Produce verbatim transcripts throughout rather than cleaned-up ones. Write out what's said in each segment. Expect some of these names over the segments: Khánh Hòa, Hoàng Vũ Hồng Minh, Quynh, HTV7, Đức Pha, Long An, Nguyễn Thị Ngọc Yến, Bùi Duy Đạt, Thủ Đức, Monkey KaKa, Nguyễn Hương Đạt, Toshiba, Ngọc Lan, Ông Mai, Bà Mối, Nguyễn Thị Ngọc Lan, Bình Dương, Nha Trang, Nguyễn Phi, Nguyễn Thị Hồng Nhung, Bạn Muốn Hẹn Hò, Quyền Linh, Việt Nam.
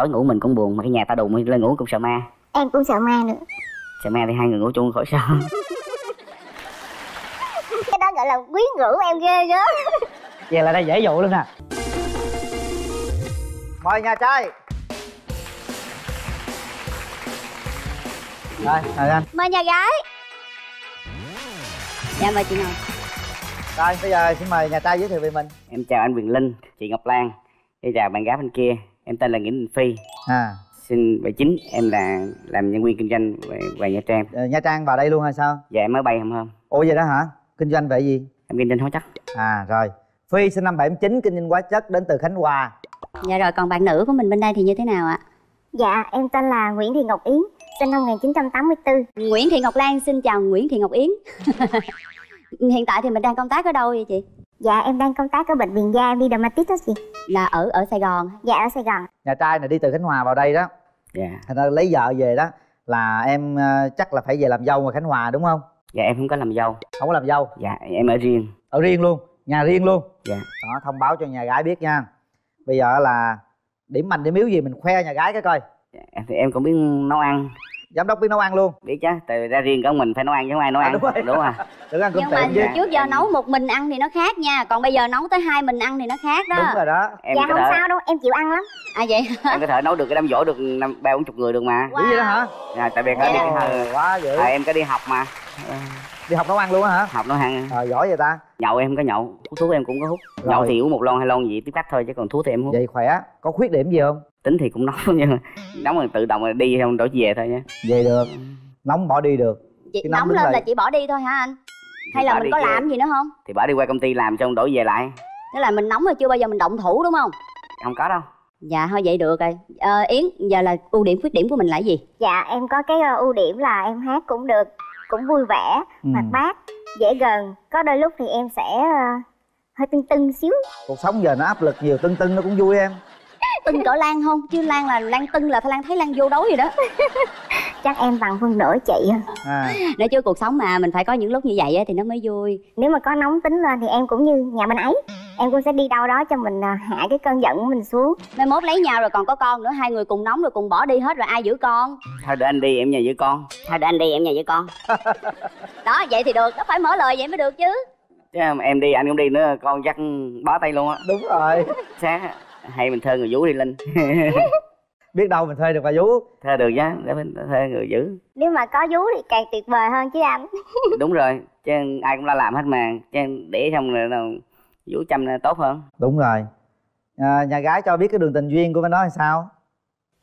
tối ngủ mình cũng buồn, mà cái nhà ta đùng lên ngủ cũng sợ ma. Em cũng sợ ma nữa. Sợ ma thì hai người ngủ chung khỏi sao. Cái đó gọi là quyến rũ em ghê gớm. Vậy là đây dễ dụ luôn nè. Mời nhà trai. Rồi, mời anh. Mời nhà gái. Dạ mời chị Ngọc. Rồi, bây giờ xin mời nhà trai giới thiệu về mình. Em chào anh Quyền Linh, chị Ngọc Lan. Em chào bạn gái bên kia. Em tên là Nguyễn Phi. À. Sinh bảy chín, em là làm nhân viên kinh doanh về, về Nha Trang. Ờ, Nha Trang vào đây luôn hay sao? Dạ em mới bay hôm hôm. Ủa vậy đó hả? Kinh doanh về gì? Em kinh doanh hóa chất. À rồi. Phi sinh năm bảy chín, kinh doanh hóa chất, đến từ Khánh Hòa. Dạ rồi, còn bạn nữ của mình bên đây thì như thế nào ạ? Dạ, em tên là Nguyễn Thị Ngọc Yến, sinh năm một nghìn chín trăm tám mươi tư. Nguyễn Thị Ngọc Lan, xin chào Nguyễn Thị Ngọc Yến. Hiện tại thì mình đang công tác ở đâu vậy chị? Dạ, em đang công tác ở bệnh viện da, em đi dermatologist đó chị. Là ở ở Sài Gòn? Dạ, ở Sài Gòn. Nhà trai này đi từ Khánh Hòa vào đây đó. Dạ. Thành ra lấy vợ về đó là em chắc là phải về làm dâu ngoài Khánh Hòa đúng không? Dạ, em không có làm dâu. Không có làm dâu? Dạ, em ở riêng. Ở riêng luôn? Nhà riêng luôn? Dạ. Đó, thông báo cho nhà gái biết nha. Bây giờ là điểm mạnh điểm yếu gì mình khoe nhà gái cái coi. Dạ, thì em cũng biết nấu ăn. Giám đốc biết nấu ăn luôn? Biết chứ, từ ra riêng cả mình phải nấu ăn chứ không ai nấu à, ăn. Đúng rồi. Đúng rồi. Đừng ăn cơm tiệm chứ. Nhưng mà trước giờ nấu một mình ăn thì nó khác nha, còn bây giờ nấu tới hai mình ăn thì nó khác đó. Đúng rồi đó. Em dạ không thể... sao đâu, em chịu ăn lắm. À vậy hả? Em có thể nấu được cái đám dỗ được ba bốn chục người được mà. Wow. Vậy đó hả? Dạ, tại vì yeah. có đi cái... quá dữ. À, em có đi học mà. Đi học nấu ăn luôn á hả? Học nấu ăn. Ờ à, giỏi vậy ta. Nhậu em có nhậu, hút thuốc em cũng có hút. Rồi. Nhậu thì uống một lon hai lon gì tiếp khách thôi, chứ còn thuốc thì em hút. Vậy khỏe. Có khuyết điểm gì không? Tính thì cũng nóng nhưng mà nóng là tự động là đi không đổi về thôi nha. Về được. Nóng bỏ đi được. Chị nóng, nóng lên rồi. Là chỉ bỏ đi thôi hả anh? Thì hay là mình có về. Làm gì nữa không? Thì bỏ đi qua công ty làm xong đổi về lại. Tức là mình nóng rồi chưa bao giờ mình động thủ đúng không? Không có đâu. Dạ thôi vậy được rồi. Ờ, Yến, giờ là ưu điểm khuyết điểm của mình là gì? Dạ em có cái ưu điểm là em hát cũng được, cũng vui vẻ, hoạt ừ. bát, dễ gần. Có đôi lúc thì em sẽ uh, hơi tưng tưng xíu. Cuộc sống giờ nó áp lực nhiều, tưng tưng nó cũng vui em. Tưng cỡ Lan không? Chứ Lan là Lan tưng là Lan thấy Lan vô đối gì đó. Chắc em bằng phân nửa chị à. Nói chứ cuộc sống mà mình phải có những lúc như vậy thì nó mới vui. Nếu mà có nóng tính lên thì em cũng như nhà bên ấy. Em cũng sẽ đi đâu đó cho mình hạ cái cơn giận của mình xuống. Mai mốt lấy nhau rồi còn có con nữa. Hai người cùng nóng rồi cùng bỏ đi hết rồi ai giữ con? Thôi để anh đi em nhà giữ con. Thôi để anh đi em nhà giữ con. Đó vậy thì được, nó phải mở lời vậy mới được chứ. Chứ em đi anh cũng đi nữa con chắc bó tay luôn á. Đúng rồi. Sáng hay mình thuê người vú đi Linh. Biết đâu mình thuê được bà vú. Thuê được nhá, để mình thuê người giữ. Nếu mà có vú thì càng tuyệt vời hơn chứ anh. Đúng rồi, chứ ai cũng lo làm hết mà. Chứ để xong rồi nào vú chăm tốt hơn. Đúng rồi. à, Nhà gái cho biết cái đường tình duyên của bên đó là sao?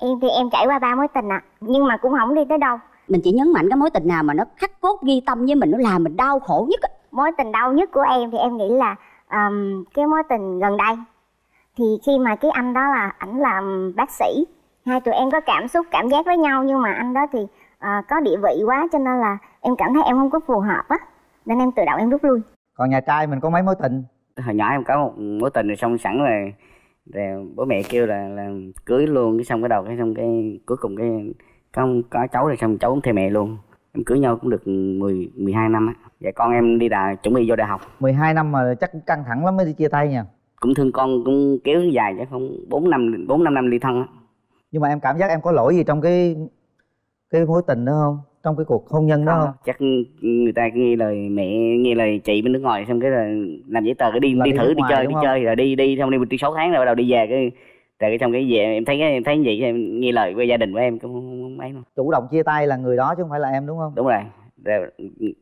Em thì em trải qua ba mối tình ạ. à. Nhưng mà cũng không đi tới đâu. Mình chỉ nhấn mạnh cái mối tình nào mà nó khắc cốt ghi tâm với mình, nó làm mình đau khổ nhất. Mối tình đau nhất của em thì em nghĩ là um, cái mối tình gần đây. Thì khi mà cái anh đó là ảnh làm bác sĩ, hai tụi em có cảm xúc cảm giác với nhau nhưng mà anh đó thì uh, có địa vị quá cho nên là em cảm thấy em không có phù hợp á, nên em tự động em rút lui. Còn nhà trai mình có mấy mối tình? Hồi nhỏ em có một mối tình rồi xong sẵn rồi, rồi bố mẹ kêu là, là cưới luôn, cái xong cái đầu cái xong cái cuối cùng cái có, có cháu rồi xong cháu cũng theo mẹ luôn. Em cưới nhau cũng được mười, mười hai năm á. Vậy con em đi đà chuẩn bị vô đại học. mười hai năm mà chắc cũng căng thẳng lắm mới đi chia tay nha. Cũng thương con cũng kéo dài chứ không bốn năm bốn năm năm ly thân á. Nhưng mà em cảm giác em có lỗi gì trong cái cái mối tình đó không, trong cái cuộc hôn nhân không, đó không? Chắc người ta nghe lời mẹ nghe lời chị bên nước ngoài xong cái là làm giấy tờ cái đi là đi, đi thử đi ngoài, chơi đi không? Chơi rồi đi đi xong đi đi sáu tháng rồi bắt đầu đi về cái rồi cái xong cái về em thấy em thấy vậy em nghe lời của gia đình của em cũng không ấy. Mà chủ động chia tay là người đó chứ không phải là em đúng không? Đúng rồi, rồi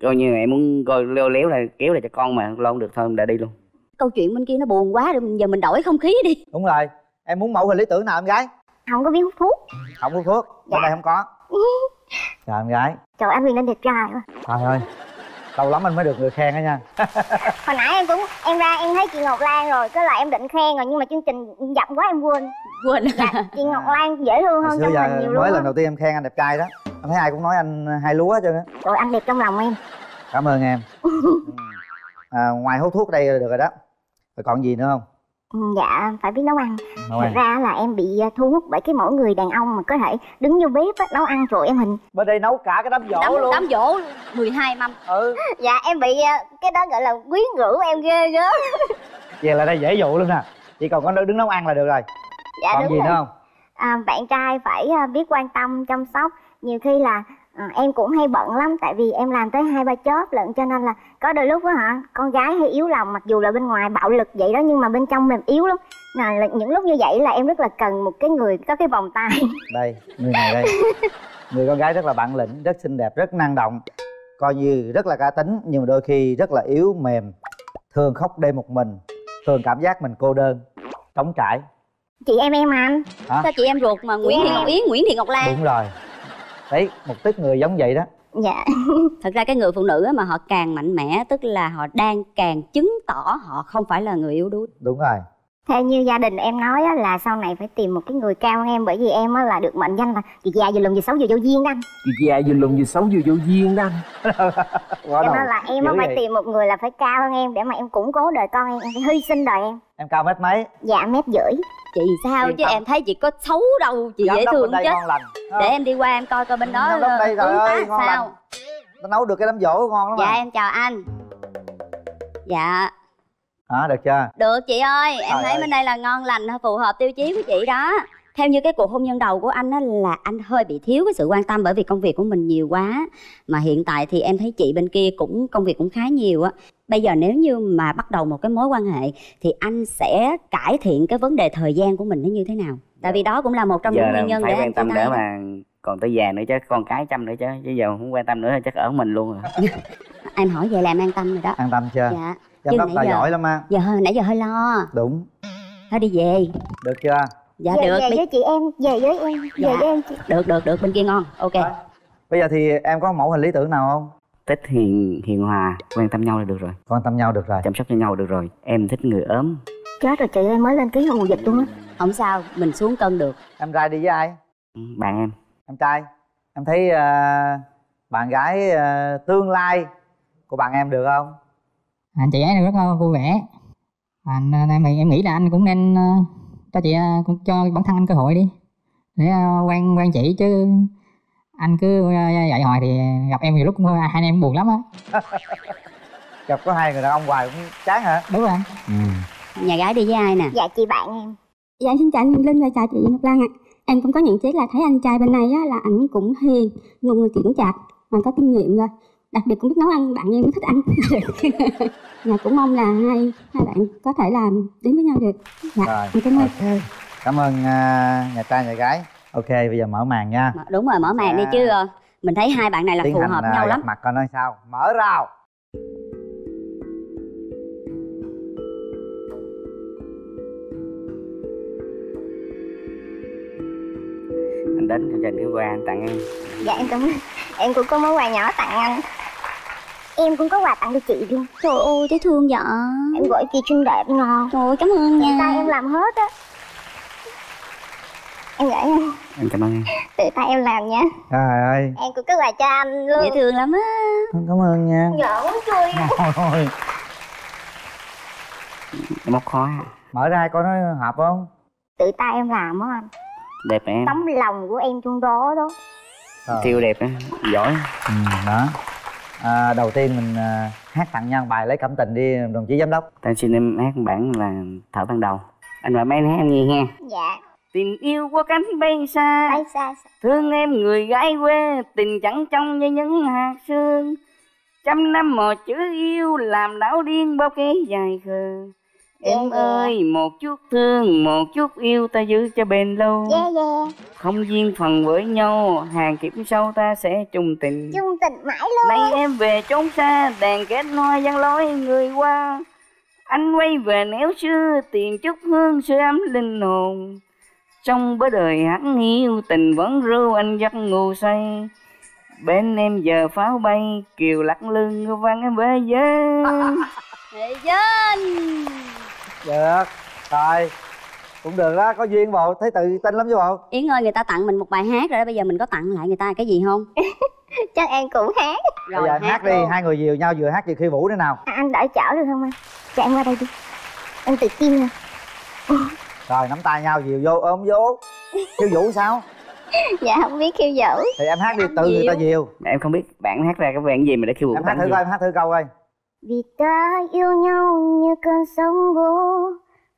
coi như em muốn coi leo léo là kéo lại cho con mà lo không được thôi đã đi luôn. Câu chuyện bên kia nó buồn quá rồi, giờ mình đổi không khí đi. Đúng rồi, em muốn mẫu hình lý tưởng nào em gái? Không có biết hút thuốc. Không hút thuốc, bên dạ. đây không có. Trời em gái. Trời anh Huyền Linh đẹp trai quá. Trời ơi, lâu lắm anh mới được người khen đó nha. Hồi nãy em cũng, em ra em thấy chị Ngọc Lan rồi, cái là em định khen rồi nhưng mà chương trình dặm quá em quên. Quên dạ, chị Ngọc Lan dễ thương hơn trong mình nhiều lắm. Mới lần đầu tiên em khen anh đẹp trai đó, em thấy ai cũng nói anh hai lúa hết trơn á. Trời anh đẹp trong lòng em. Cảm ơn em. à, Ngoài hút thuốc đây là được rồi đó. Rồi còn gì nữa không? Dạ, phải biết nấu ăn. Thật ra là em bị thu hút bởi cái mỗi người đàn ông mà có thể đứng vô bếp á, nấu ăn rồi em hình. Bên đây nấu cả cái đám dỗ đám, luôn. Đám dỗ mười hai mâm. Ừ. Dạ, em bị cái đó gọi là quyến rũ em ghê gớm. Vậy là đây dễ dụ luôn nè. Chỉ còn có đứng nấu ăn là được rồi. Dạ, còn gì rồi. Nữa không? à, bạn trai phải biết quan tâm chăm sóc. Nhiều khi là à, em cũng hay bận lắm, tại vì em làm tới hai ba chớp lận, cho nên là có đôi lúc đó hả, con gái hay yếu lòng, mặc dù là bên ngoài bạo lực vậy đó nhưng mà bên trong mình yếu lắm. Là những lúc như vậy là em rất là cần một cái người có cái vòng tay. Đây, người này đây. Người con gái rất là bản lĩnh, rất xinh đẹp, rất năng động, coi như rất là cá tính nhưng mà đôi khi rất là yếu mềm, thường khóc đêm một mình, thường cảm giác mình cô đơn, trống trải. Chị em em anh. Hả? Sao chị em ruột mà Nguyễn Thị Ngọc Yến, Nguyễn Thị Ngọc Lan. Đúng rồi. Đấy, một tức người giống vậy đó. Dạ. Thật ra cái người phụ nữ mà họ càng mạnh mẽ tức là họ đang càng chứng tỏ họ không phải là người yếu đuối. Đúng rồi. Theo như gia đình em nói á, là sau này phải tìm một cái người cao hơn em, bởi vì em á, là được mệnh danh là chị già vừa lùn vừa xấu vừa vô duyên đó anh. Chị già vừa lùn vừa xấu vừa vô duyên đó anh. Cho nên là em á, phải vậy. Tìm một người là phải cao hơn em để mà em củng cố đời con em, em phải hy sinh đời em. Em cao mét mấy? Dạ mét rưỡi. Chị sao Yên chứ tâm. Em thấy chị có xấu đâu, chị dễ thương chứ. Để em đi qua em coi coi bên đó ừ, đây, rồi ơi, ngon sao. Nó nấu được cái đám dỗ ngon lắm. Dạ mà. Em chào anh. Dạ. Hả, được chưa? Được chị ơi, em Trời thấy ơi. Bên đây là ngon lành, phù hợp tiêu chí của chị đó. Theo như cái cuộc hôn nhân đầu của anh á, là anh hơi bị thiếu cái sự quan tâm bởi vì công việc của mình nhiều quá. Mà hiện tại thì em thấy chị bên kia cũng công việc cũng khá nhiều á. Bây giờ nếu như mà bắt đầu một cái mối quan hệ thì anh sẽ cải thiện cái vấn đề thời gian của mình nó như thế nào? Tại vì đó cũng là một trong những nguyên nhân để anh quan tâm để mà còn tới già nữa chứ, con cái chăm nữa chứ, chứ giờ không quan tâm nữa chắc ở mình luôn rồi. Em hỏi vậy làm an tâm rồi đó. An tâm chưa? Dạ. Chăm sóc là giỏi lắm á. Giờ nãy giờ hơi lo. Đúng. Thôi đi về. Được chưa? Dạ về, được. Về bên... với chị em, về với em, về dạ. với em. Chị... Được được được, bên kia ngon. Ok. À. Bây giờ thì em có mẫu hình lý tưởng nào không? Thích hiền hiền hòa, quan tâm nhau là được rồi. Quan tâm nhau được rồi. Chăm sóc cho nhau được rồi. Em thích người ốm. Chết rồi chị ơi, mới lên ký mùa dịch luôn á. Không sao, mình xuống cân được. Em trai đi với ai? Bạn em. Em trai. Em thấy uh, bạn gái uh, tương lai của bạn em được không? Anh chị ấy rất là vui vẻ. Anh em thì em nghĩ là anh cũng nên cho chị cũng cho bản thân anh cơ hội đi để quen quen chị, chứ anh cứ dạy hoài thì gặp em nhiều lúc cũng hai anh em buồn lắm á. Gặp có hai người đàn ông hoài cũng chán hả? Đúng rồi. Ừ. Nhà gái đi với ai nè? Dạ chị bạn em. Dạ em xin chào anh Linh và chào chị Ngọc Lan ạ. Em cũng có nhận xét là thấy anh trai bên này á, là ảnh cũng hiền, một người chững chạc mà có kinh nghiệm rồi. Đặc biệt cũng biết nấu ăn, bạn em cũng thích ăn. Nhà cũng mong là hai hai bạn có thể làm đến với nhau được. Dạ, rồi, cảm ơn. Okay. Cảm ơn uh, nhà trai, nhà gái. Ok, bây giờ mở màn nha. Đúng rồi, mở màn à, đi chứ. Mình thấy hai bạn này là phù hợp uh, nhau lắm. Mặt coi nói sao. Mở rào. Anh đến cho trình cái quà anh tặng em. Dạ em cảm ơn. Em cũng có món quà nhỏ tặng anh. Em cũng có quà tặng cho chị luôn. Trời ơi, thấy thương vậy. Em gọi chị xinh đẹp ngon. Trời ơi, cảm ơn nha. Tự tay em làm hết á. Em gửi nha. Em cảm ơn em. Tự tay em làm nha. Trời ơi. Em cũng có quà cho anh luôn. Dễ thương lắm á. Cảm ơn nha. Nhỏ quá chui. Rồi. Móc khó à. Mở ra coi nó hợp không. Tự tay em làm á anh. Đẹp em. Tấm lòng của em trong đó đó. Ờ. Siêu đẹp á, giỏi. Ừ, đó. À, đầu tiên mình à, hát tặng nhau bài Lấy Cảm Tình đi đồng chí giám đốc. Tao xin em hát bản là Thở Ban Đầu. Anh và mấy anh hát em nghe nha. Dạ. Tình yêu qua cánh bay xa, bay xa, xa. Thương em người gái quê, tình chẳng trong như những hạt sương. Trăm năm một chữ yêu, làm đảo điên bao cái dài khờ. Em yeah, ơi, yeah. Một chút thương, một chút yêu ta giữ cho bền lâu. Yeah, yeah. Không duyên phần với nhau, hàng kiếp sau ta sẽ chung tình. Chung tình mãi luôn. Nay em về trốn xa, đàn kết hoa vang lối người qua. Anh quay về néo xưa, tìm chút hương sưởi ấm linh hồn. Trong bữa đời hắn hiu, tình vẫn ru anh giấc ngủ say. Bên em giờ pháo bay, kiều lắc lưng vang em về dân. Về dân. Được, rồi, cũng được đó, có duyên bộ, thấy tự tin lắm chứ bộ. Yến ơi, người ta tặng mình một bài hát rồi đó, bây giờ mình có tặng lại người ta cái gì không? Chắc em cũng hát. Rồi, bây giờ hát, hát đi, luôn. Hai người dìu nhau vừa hát vừa khi vũ nữa nào. À, anh đợi chở được không anh? Cho em qua đây đi, em tự tin nè. Rồi, nắm tay nhau dìu vô, ôm vô. Khiêu vũ sao? Dạ, không biết khiêu vũ. Thì em hát đi, tự người ta dìu. Em không biết bạn hát ra cái bạn gì mà để khiêu vũ. Em hát thử coi, em hát thử câu coi. Vì ta yêu nhau như cơn sóng vỗ,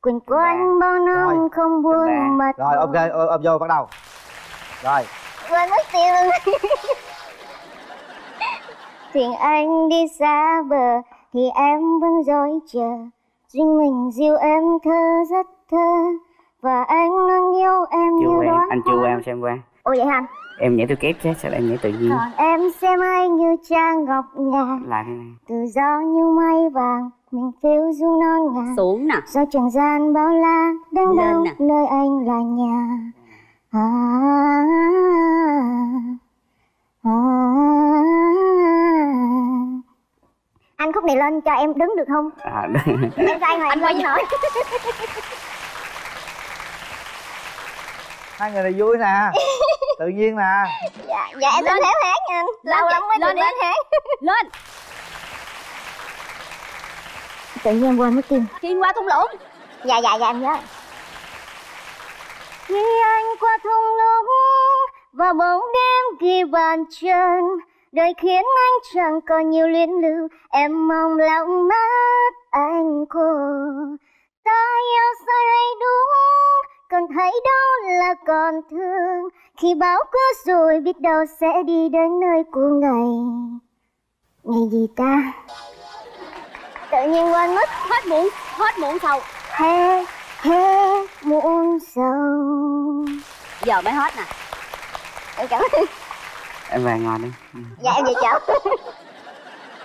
Quỳnh quanh bao năm không buông mặt. Rồi ok, ôm vô bắt đầu. Rồi. Quên mất tiêu luôn. Thuyền anh đi xa bờ thì em vẫn dối chờ. Duyên mình dìu em thơ rất thơ. Và anh nâng yêu em chưa như đó. Anh chưa qua em xem qua. Ồ vậy hả? Em nhảy theo kép chứ, sao lại em nhảy tự nhiên. Còn em xem ai như trang ngọc ngà. Lại tự do như mây vàng. Mình phiêu du non ngà. Xuống nè. Do trần gian bao la. Đang đâu nơi anh là nhà. À, à, à, anh khúc này lên cho em đứng được không? À, em sai rồi, anh quay nổi. Hai người này vui nè, tự nhiên nè. Dạ, dạ em lên theo hát nha. Lâu lắm mới lên lên hát. Lên. Tự nhiên em quên mất Kim. Kim qua thung lũng. Dạ dạ dạ em nhớ. Khi anh qua thung lũng và bóng đêm ghi bàn chân, đời khiến anh chẳng còn nhiều luyến lưu. Em mong lòng mắt anh cô. Ta yêu sai hay đúng, còn thấy đâu là còn thương. Khi bão qua rồi biết đâu sẽ đi đến nơi của ngày. Ngày gì ta? Tự nhiên quên mất. Hết muộn, hết muộn sầu. He, he, muộn sầu. Giờ mới hết nè. Em cảm ơn. Em về ngồi đi. Dạ em về cháu.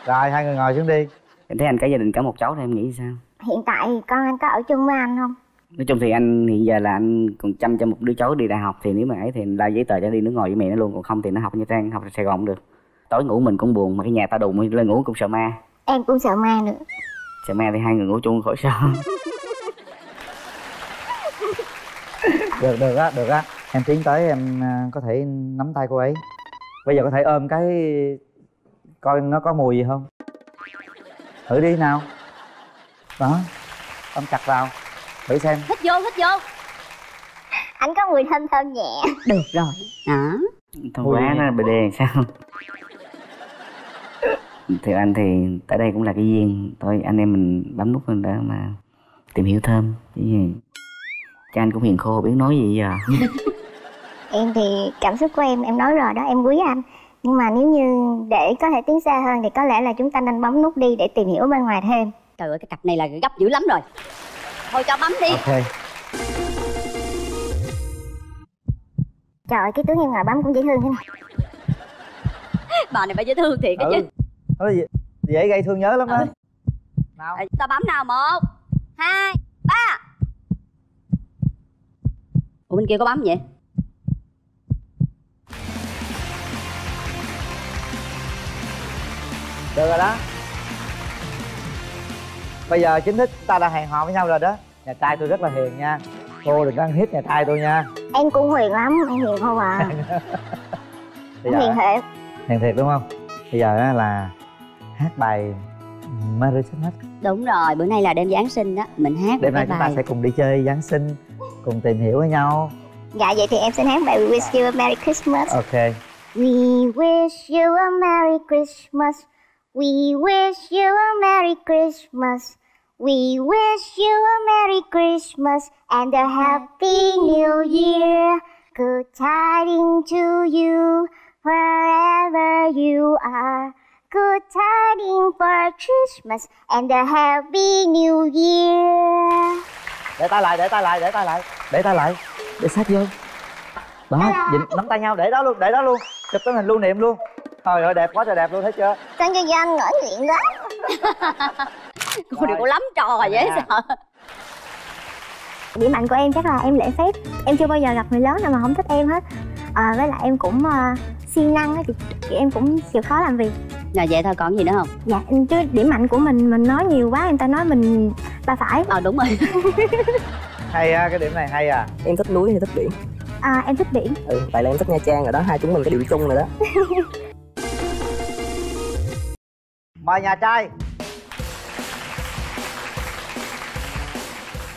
Rồi hai người ngồi xuống đi. Em thấy anh cả gia đình cả một cháu thì em nghĩ sao? Hiện tại con anh có ở chung với anh không? Nói chung thì anh hiện giờ là anh còn chăm cho một đứa cháu đi đại học. Thì nếu mà ấy thì ra giấy tờ cho đi nước ngoài với mẹ nó luôn. Còn không thì nó học Nha Trang, học Sài Gòn cũng được. Tối ngủ mình cũng buồn, mà cái nhà ta đùng lên ngủ cũng sợ ma. Em cũng sợ ma nữa. Sợ ma thì hai người ngủ chung khỏi sợ. Được, được á, được á. Em tiến tới em có thể nắm tay cô ấy. Bây giờ có thể ôm cái coi nó có mùi gì không. Thử đi nào. Đó. Ôm chặt vào. Thử xem. Hít vô, hít vô. Anh có mùi thơm thơm nhẹ. Được rồi. Đó. Thôi quá nó bị đèn sao. Theo anh thì tại đây cũng là cái duyên. Thôi anh em mình bấm nút lên để mà tìm hiểu thêm. Cha anh cũng hiền khô, biết nói gì giờ. Em thì cảm xúc của em, em nói rồi đó, em quý anh. Nhưng mà nếu như để có thể tiến xa hơn thì có lẽ là chúng ta nên bấm nút đi để tìm hiểu bên ngoài thêm. Trời ơi, cái cặp này là gấp dữ lắm rồi. Thôi cho bấm đi. Ok. Trời ơi, cái tướng em ngồi bấm cũng dễ thương thế này. Bà này phải dễ thương thiệt. Ừ. Cái chứ nó dễ, dễ gây thương nhớ lắm đó. Ừ. Nào à, ta bấm nào. Một hai ba. Ủa bên kia có bấm vậy? Được rồi đó. Bây giờ chính thức ta đã hẹn hò với nhau rồi đó. Nhà trai tôi rất là hiền nha. Cô đừng có ăn hiếp nhà trai tôi nha. Em cũng hiền lắm, em hiền không à. Em hiền thiệt. Hiền thiệt đúng không? Bây giờ là hát bài Merry Christmas. Đúng rồi, bữa nay là đêm Giáng sinh đó. Mình hát đêm nay chúng bài... ta sẽ cùng đi chơi Giáng sinh. Cùng tìm hiểu với nhau. Dạ vậy thì em sẽ hát bài We Wish You a Merry Christmas. Ok. We wish you a Merry Christmas. We wish you a Merry Christmas. We wish you a Merry Christmas and a Happy New Year. Good tidings to you wherever you are. Good tidings for Christmas and a Happy New Year. Để tay lại, để tay lại, để tay lại, để tay lại, để sát vô. Đó, dính, nắm tay nhau để đó luôn, để đó luôn, chụp tấm hình lưu niệm luôn. Trời ơi đẹp quá trời đẹp luôn, thấy chưa? Sang cho dân ngỡ chuyện đó. Cô đừng có lắm trò vậy à. Sợ. Điểm mạnh của em chắc là em lễ phép. Em chưa bao giờ gặp người lớn nào mà không thích em hết. À, với lại em cũng uh, siêng năng á, thì em cũng chịu khó làm việc. Là vậy thôi, còn gì nữa không? Dạ, chứ điểm mạnh của mình, mình nói nhiều quá, người ta nói mình ba phải. Ờ, à, đúng rồi. Hay á, cái điểm này hay à. Em thích núi hay thích biển? À, em thích biển. Ừ, tại là em thích Nha Trang rồi đó, hai chúng mình cái điểm chung rồi đó. Mời nhà trai.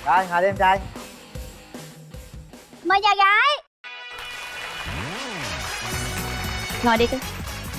Rồi, ngồi đi em trai. Mời nhà gái. Ngồi đi.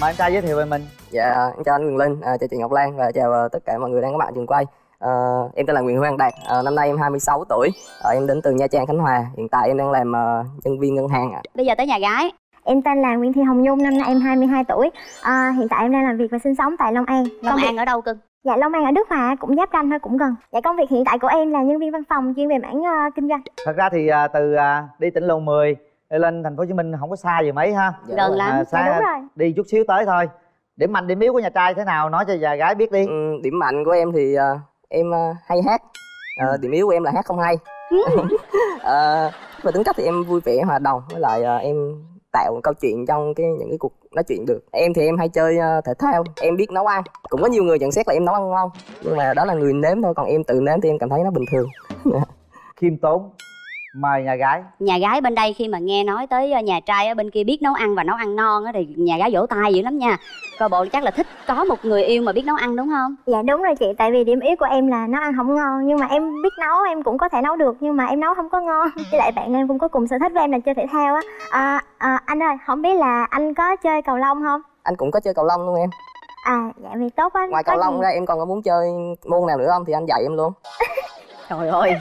Mời em trai giới thiệu về mình. Dạ, em chào anh Quyền Linh, à, chào chị Ngọc Lan và chào tất cả mọi người đang có mặt trường quay. À, em tên là Nguyễn Hương Đạt, à, năm nay em hai mươi sáu tuổi, à, em đến từ Nha Trang, Khánh Hòa. Hiện tại em đang làm uh, nhân viên ngân hàng ạ. Bây giờ tới nhà gái. Em tên là Nguyễn Thị Hồng Nhung, năm nay em hai mươi hai tuổi, à, hiện tại em đang làm việc và sinh sống tại Long An. Long An việc... ở đâu cưng? Dạ, Long An ở Đức Pha, cũng giáp ranh thôi, cũng gần. Dạ, công việc hiện tại của em là nhân viên văn phòng chuyên về mảng uh, kinh doanh. Thật ra thì uh, từ uh, đi tỉnh lộ mười lên thành phố Hồ Chí Minh không có xa gì mấy ha. Dạ, gần lắm. À, xa, dạ, đúng rồi. Đi chút xíu tới thôi. Điểm mạnh điểm yếu của nhà trai thế nào, nói cho nhà gái biết đi. Ừ, điểm mạnh của em thì uh, em uh, hay hát. Uh, ừ. Điểm yếu của em là hát không hay. uh, Về tính cách thì em vui vẻ, hòa đồng, với lại uh, em tạo một câu chuyện trong cái những cái cuộc nói chuyện được. Em thì em hay chơi uh, thể thao, em biết nấu ăn. Cũng có nhiều người nhận xét là em nấu ăn ngon, nhưng mà đó là người nếm thôi, còn em tự nếm thì em cảm thấy nó bình thường. Khiêm tốn. Mời nhà gái. Nhà gái bên đây khi mà nghe nói tới nhà trai ở bên kia biết nấu ăn và nấu ăn ngon á thì nhà gái vỗ tay dữ lắm nha. Coi bộ chắc là thích có một người yêu mà biết nấu ăn đúng không? Dạ đúng rồi chị, tại vì điểm yếu của em là nấu ăn không ngon, nhưng mà em biết nấu, em cũng có thể nấu được, nhưng mà em nấu không có ngon. Với lại bạn em cũng có cùng sở thích với em là chơi thể thao á. À, à, anh ơi, không biết là anh có chơi cầu lông không? Anh cũng có chơi cầu lông luôn em. À dạ vậy tốt quá. Ngoài cầu lông gì ra em còn có muốn chơi môn nào nữa không thì anh dạy em luôn. Trời ơi.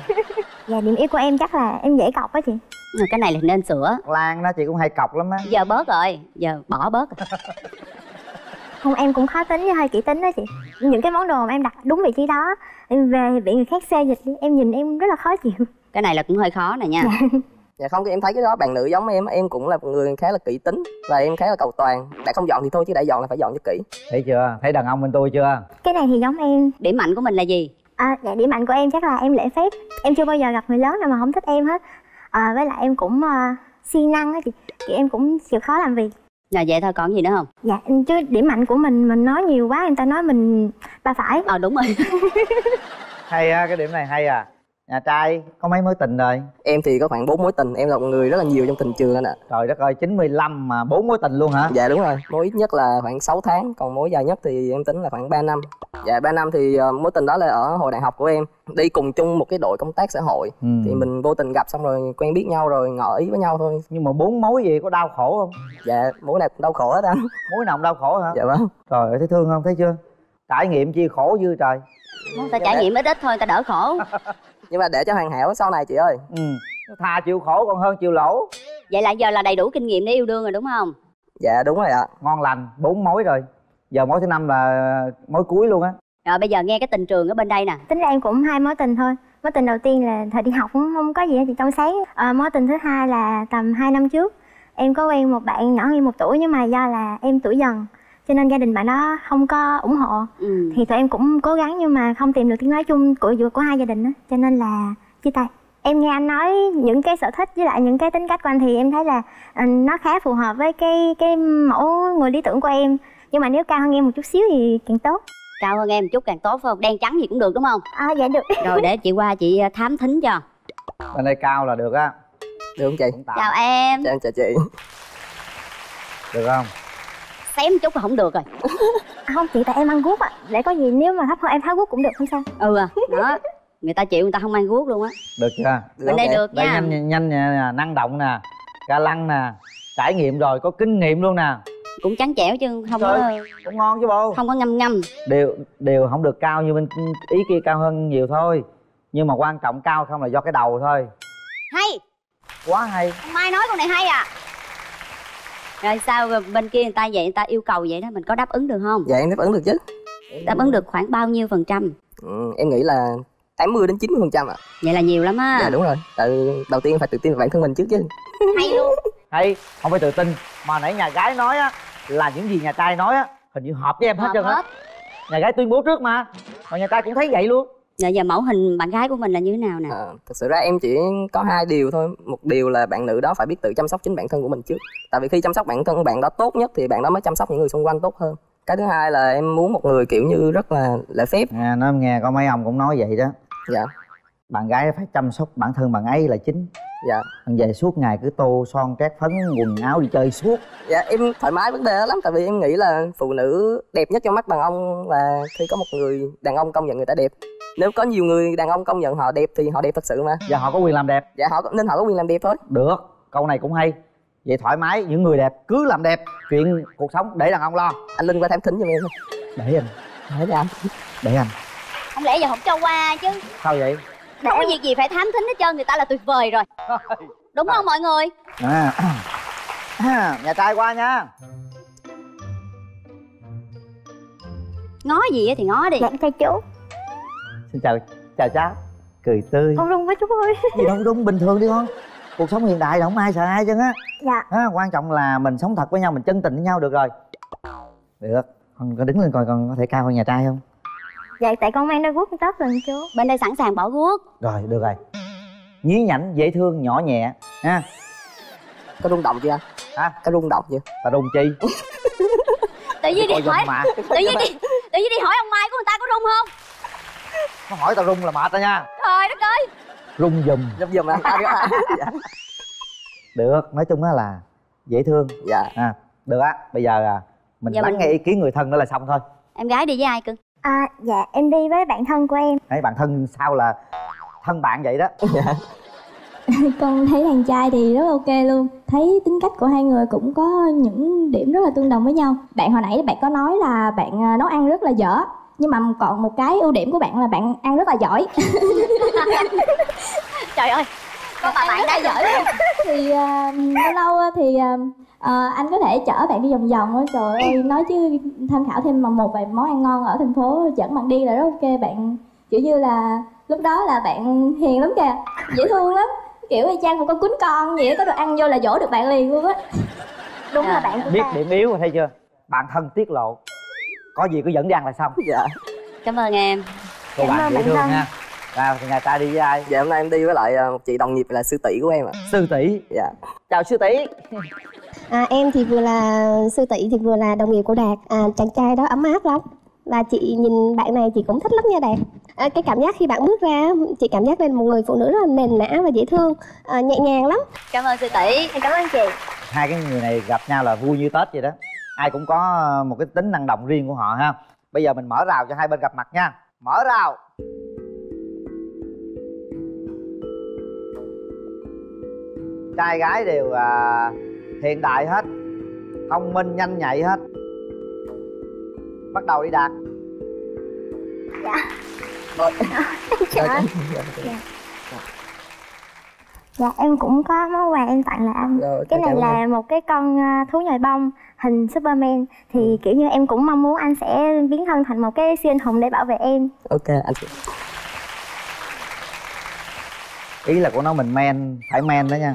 Dạ điểm yếu của em chắc là em dễ cọc á chị. Cái này là nên sửa. Lan đó chị cũng hay cọc lắm á. Giờ bớt rồi, giờ bỏ bớt rồi. Không, em cũng khó tính với hơi kỹ tính đó chị. Những cái món đồ mà em đặt đúng vị trí đó, em về thì bị người khác xê dịch đi, em nhìn em rất là khó chịu. Cái này là cũng hơi khó nè nha. Dạ. Dạ không, em thấy cái đó bạn nữ giống em, em cũng là một người khá là kỹ tính và em khá là cầu toàn. Đã không dọn thì thôi, chứ đã dọn là phải dọn cho kỹ. Thấy chưa, thấy đàn ông bên tôi chưa? Cái này thì giống em. Điểm mạnh của mình là gì? À, dạ điểm mạnh của em chắc là em lễ phép. Em chưa bao giờ gặp người lớn nào mà không thích em hết. À, với lại em cũng uh, siêng năng á chị. Chị em cũng chịu khó làm việc. Là vậy thôi, còn gì nữa không? Dạ chứ điểm mạnh của mình, mình nói nhiều quá người ta nói mình ba phải. Ờ à, đúng rồi. Hay á, cái điểm này hay à. Nhà trai có mấy mối tình rồi? Em thì có khoảng bốn mối tình, em là một người rất là nhiều trong tình trường anh ạ. Trời đất ơi, chín mươi lăm mà bốn mối tình luôn hả? Dạ đúng rồi, mối ít nhất là khoảng sáu tháng, còn mối dài nhất thì em tính là khoảng ba năm. Dạ ba năm thì mối tình đó là ở hồi đại học của em. Đi cùng chung một cái đội công tác xã hội, ừ. Thì mình vô tình gặp xong rồi quen biết nhau rồi ngỏ ý với nhau thôi. Nhưng mà bốn mối gì có đau khổ không? Dạ, mối nào cũng đau khổ hết anh. Mối nào cũng đau khổ hả? Dạ vâng. Trời ơi, thấy thương không? Thấy chưa? Trải nghiệm chia khổ dư trời. Người ta trải để... nghiệm ít ít thôi, người ta đỡ khổ. Nhưng mà để cho hoàn hảo sau này chị ơi. Ừ. Thà chịu khổ còn hơn chịu lỗ. Vậy là giờ là đầy đủ kinh nghiệm để yêu đương rồi đúng không? Dạ đúng rồi ạ. Ngon lành, bốn mối rồi. Giờ mối thứ năm là mối cuối luôn á. Rồi bây giờ nghe cái tình trường ở bên đây nè. Tính ra em cũng hai mối tình thôi. Mối tình đầu tiên là thời đi học cũng không có gì hết, chỉ trong sáng. À, mối tình thứ hai là tầm hai năm trước. Em có quen một bạn nhỏ hơn em một tuổi, nhưng mà do là em tuổi dần cho nên gia đình bạn đó không có ủng hộ, ừ. Thì tụi em cũng cố gắng nhưng mà không tìm được tiếng nói chung của của hai gia đình đó, cho nên là chia tay. Em nghe anh nói những cái sở thích với lại những cái tính cách của anh thì em thấy là nó khá phù hợp với cái cái mẫu người lý tưởng của em. Nhưng mà nếu cao hơn em một chút xíu thì càng tốt. Cao hơn em một chút càng tốt phải không? Đen trắng gì cũng được đúng không? À dạ được. Rồi để chị qua chị thám thính cho. Bên đây cao là được á. Được không chị? Chào em. Chào em, chào chị. Được không? Xém chút là không được rồi. Không chị, tại em ăn guốc ạ. À. Để có gì nếu mà thấp hơn em tháo guốc cũng được không sao? Ừ à, đó. Người ta chịu người ta không ăn guốc luôn á. Được chưa? Được. Bên đây được nha. Đây nhanh nhanh nè, năng động nè, ga lăng nè, trải nghiệm rồi, có kinh nghiệm luôn nè. Cũng trắng trẻo chứ không có. Cũng ngon chứ bộ. Không có ngâm ngâm. Đều đều không được cao như bên ý kia, cao hơn nhiều thôi. Nhưng mà quan trọng cao không là do cái đầu thôi. Hay. Quá hay. Ông Mai nói con này hay à. Rồi sao bên kia người ta vậy, người ta yêu cầu vậy đó, mình có đáp ứng được không? Dạ em đáp ứng được chứ. Đáp ứng được khoảng bao nhiêu phần trăm? Ừ, em nghĩ là tám mươi đến chín mươi phần trăm ạ. Vậy là nhiều lắm á. Dạ đúng rồi, tự đầu tiên phải tự tin về bản thân mình trước chứ. Hay luôn. Hay, không phải tự tin. Mà nãy nhà gái nói á, là những gì nhà trai nói á, hình như hợp với em hết trơn á. Nhà gái tuyên bố trước mà, mà nhà trai cũng thấy vậy luôn. Dạ, giờ mẫu hình bạn gái của mình là như thế nào nè? À, thật sự ra em chỉ có hai điều thôi. Một điều là bạn nữ đó phải biết tự chăm sóc chính bản thân của mình trước. Tại vì khi chăm sóc bản thân bạn đó tốt nhất thì bạn đó mới chăm sóc những người xung quanh tốt hơn. Cái thứ hai là em muốn một người kiểu như rất là lễ phép. À, nói nghe có mấy ông cũng nói vậy đó. Dạ. Bạn gái phải chăm sóc bản thân bạn ấy là chính. Dạ. Bạn về suốt ngày cứ tô son trát phấn quần áo đi chơi suốt. Dạ em thoải mái vấn đề đó lắm. Tại vì em nghĩ là phụ nữ đẹp nhất trong mắt đàn ông là khi có một người đàn ông công nhận người ta đẹp. Nếu có nhiều người đàn ông công nhận họ đẹp thì họ đẹp thật sự mà. Dạ họ có quyền làm đẹp. Dạ họ nên họ có quyền làm đẹp thôi. Được, câu này cũng hay. Vậy thoải mái, những người đẹp cứ làm đẹp. Chuyện cuộc sống để đàn ông lo. Anh Linh qua thám thính cho em. Để anh. Để anh. Để anh. Không lẽ giờ không cho qua chứ? Sao vậy? Để... Không có việc gì phải thám thính hết trơn, người ta là tuyệt vời rồi. Đúng à. Không mọi người? À. À, nhà trai qua nha. Ngó gì thì ngó đi. Bạn trai chú. Xin chào, chào cháu. Cười tươi. Con rung quá chú ơi. Gì đâu đúng, bình thường đi con. Cuộc sống hiện đại là không ai sợ ai chứ á. Dạ à, quan trọng là mình sống thật với nhau, mình chân tình với nhau được rồi. Được. Con, con đứng lên coi con có thể cao hơn nhà trai không? Dạ tại con mang đôi guốc con tớp lên chú. Bên đây sẵn sàng bỏ guốc. Rồi được rồi. Nhí nhảnh, dễ thương, nhỏ nhẹ ha. Có rung động chưa? Hả? Có rung động chưa? Bà rung chi? Tự nhiên đi hỏi mà. Tự nhiên đi Tự nhiên đi hỏi ông Mai của người ta có rung không? Nó hỏi tao rung là mệt tao nha. Trời đất ơi. Rung dùm Rung dùm là Được, nói chung á là dễ thương. Dạ à, được á, bây giờ à, mình dạ, lắng mình... nghe ý kiến người thân nữa là xong thôi. Em gái đi với ai cưng? À, dạ em đi với bạn thân của em. Đấy, bạn thân sao là thân bạn vậy đó. Dạ. Con thấy thằng trai thì rất ok luôn. Thấy tính cách của hai người cũng có những điểm rất là tương đồng với nhau. Bạn hồi nãy bạn có nói là bạn nấu ăn rất là dở. Nhưng mà còn một cái ưu điểm của bạn là bạn ăn rất là giỏi. Trời ơi, con bà bạn đã giỏi luôn. Thì uh, lâu thì uh, anh có thể chở bạn đi vòng vòng. Trời ơi, nói chứ tham khảo thêm một vài món ăn ngon ở thành phố, dẫn bạn đi là rất ok. Bạn kiểu như là lúc đó là bạn hiền lắm kìa, dễ thương lắm. Kiểu y chang một con cún con vậy, có đồ ăn vô là dỗ được bạn liền luôn á. Đúng à, là bạn của biết ta. Điểm yếu rồi thấy chưa? Bạn thân tiết lộ. Có gì cứ dẫn đi ăn là xong. Dạ. Cảm ơn em. Cô cảm bạn dễ thương thân. Ha. Và nhà ta đi với ai? Dạ hôm nay em đi với lại một chị đồng nghiệp là sư tỷ của em ạ. À. Sư tỷ? Dạ. Chào sư tỷ. À, em thì vừa là sư tỷ thì vừa là đồng nghiệp của Đạt. À, chàng trai đó ấm áp lắm. Và chị nhìn bạn này chị cũng thích lắm nha Đạt. À, cái cảm giác khi bạn bước ra chị cảm giác lên một người phụ nữ rất là nền nã và dễ thương, à, nhẹ nhàng lắm. Cảm ơn sư tỷ. Cảm ơn chị. Hai cái người này gặp nhau là vui như Tết vậy đó. Ai cũng có một cái tính năng động riêng của họ ha. Bây giờ mình mở rào cho hai bên gặp mặt nha. Mở rào. Trai gái đều à, hiện đại hết, thông minh nhanh nhạy hết. Bắt đầu đi Đạt. Dạ. Rồi. Dạ. Dạ em cũng có món quà em tặng là anh. Rồi, cái này là anh. Một cái con thú nhồi bông hình Superman. Thì kiểu như em cũng mong muốn anh sẽ biến thân thành một cái siêu anh hùng để bảo vệ em. Ok anh. Ý là của nó mình men, phải men đó nha.